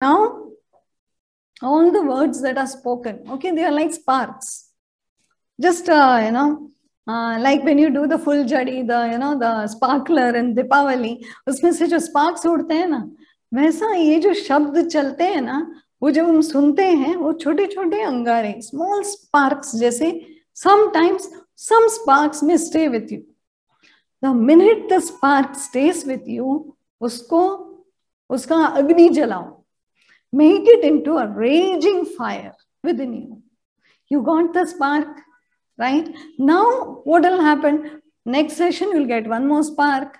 Now, all the words that are spoken, okay, they are like sparks. Just, like when you do the full jadi, the sparkler and Dipavali, उसमें से जो sparks उड़ते हैं ना, वैसा ये जो शब्द चलते हैं ना, वो जब हम सुनते हैं, वो छोटे-छोटे अंगारे, small sparks जैसे, sometimes some sparks may stay with you. The minute the spark stays with you, उसका अग्नि जलाओ. Make it into a raging fire within you. You got the spark, right? Now, what will happen? Next session, you'll get one more spark.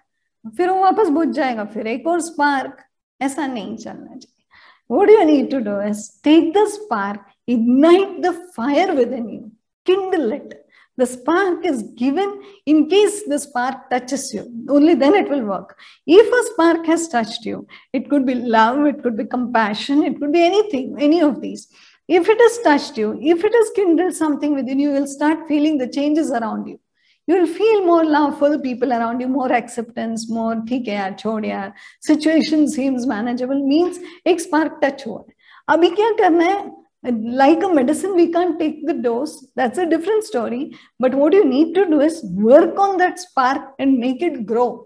फिर वो वापस बुझ जाएगा, फिर एक और spark. ऐसा नहीं चलना चाहिए. What you need to do is take the spark, ignite the fire within you, kindle it. The spark is given in case the spark touches you. Only then it will work. If a spark has touched you, it could be love, it could be compassion, it could be anything, any of these. If it has touched you, if it has kindled something within you, you will start feeling the changes around you. You will feel more love for the people around you, more acceptance, more theek hai yaar, chhod yaar. Situation seems manageable means ek spark touch hua. Abhi kya karna hai? Like a medicine, we can't take the dose. That's a different story. But what you need to do is work on that spark and make it grow.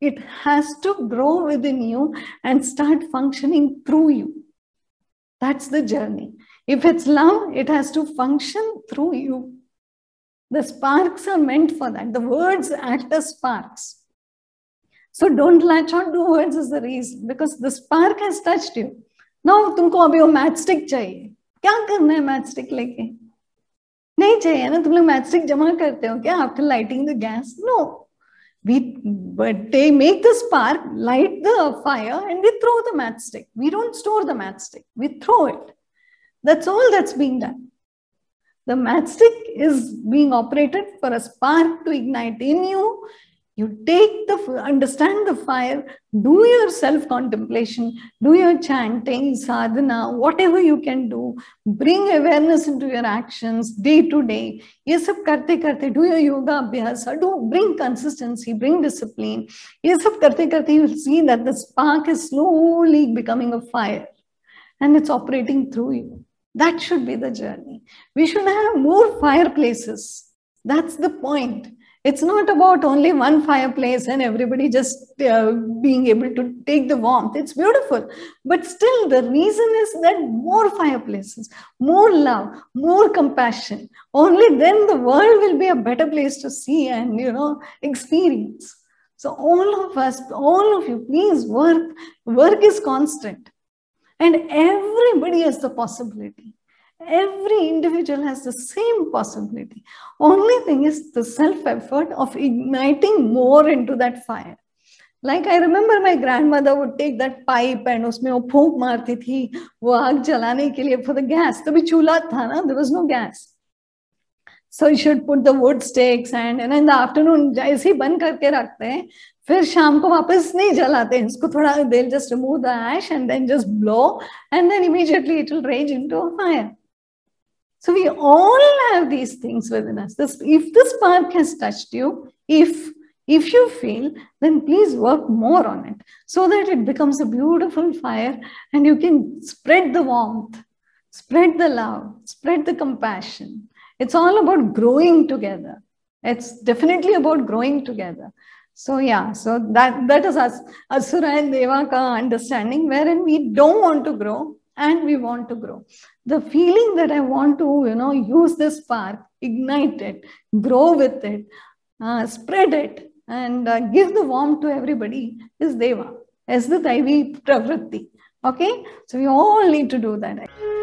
It has to grow within you and start functioning through you. That's the journey. If it's love, it has to function through you. The sparks are meant for that. The words act as sparks. So don't latch on to words as the reason, because the spark has touched you. Now, तुमको अभी वो matchstick चाहिए. क्या करना है matchstick लेके? नहीं चाहिए ना. तुम लोग matchstick जमा करते हो क्या after lighting the gas? No. But they make the spark, light the fire, and we throw the matchstick. We don't store the matchstick. We throw it. That's all that's being done. The matchstick is being operated for a spark to ignite in you. You understand the fire, do your self-contemplation, do your chanting, sadhana, whatever you can do. Bring awareness into your actions day to day. Ye sab karte karte, do your yoga abhyasa, bring consistency, bring discipline. Ye sab karte karte, you will see that the spark is slowly becoming a fire and it's operating through you. That should be the journey. We should have more fireplaces. That's the point. It's not about only one fireplace and everybody just being able to take the warmth. It's beautiful. But still, the reason is that more fireplaces, more love, more compassion. Only then the world will be a better place to see and, experience. So all of us, all of you, please work. Work is constant. And everybody has the possibility. Every individual has the same possibility. Only thing is the self-effort of igniting more into that fire. Like I remember my grandmother would take that pipe and usme wo phonk marti thi, wo aag jalane ke liye for the gas. Tabhi chula tha na, there was no gas. So you should put the wood stakes and in the afternoon, jaise ban karke rakhte hain, फिर शाम को वापस नहीं जलाते हैं इसको थोड़ा they'll just remove the ash and then just blow and then immediately it will rage into a fire. So we all have these things within us. If the spark has touched you, if you feel, then please work more on it so that it becomes a beautiful fire and you can spread the warmth, spread the love, spread the compassion. It's all about growing together. It's definitely about growing together. So yeah, so that is us, Asura and Devaka understanding, wherein we don't want to grow and we want to grow. The feeling that I want to, use this spark, ignite it, grow with it, spread it and give the warmth to everybody is Deva, is the Sadaiva Pravritti. Okay, so we all need to do that.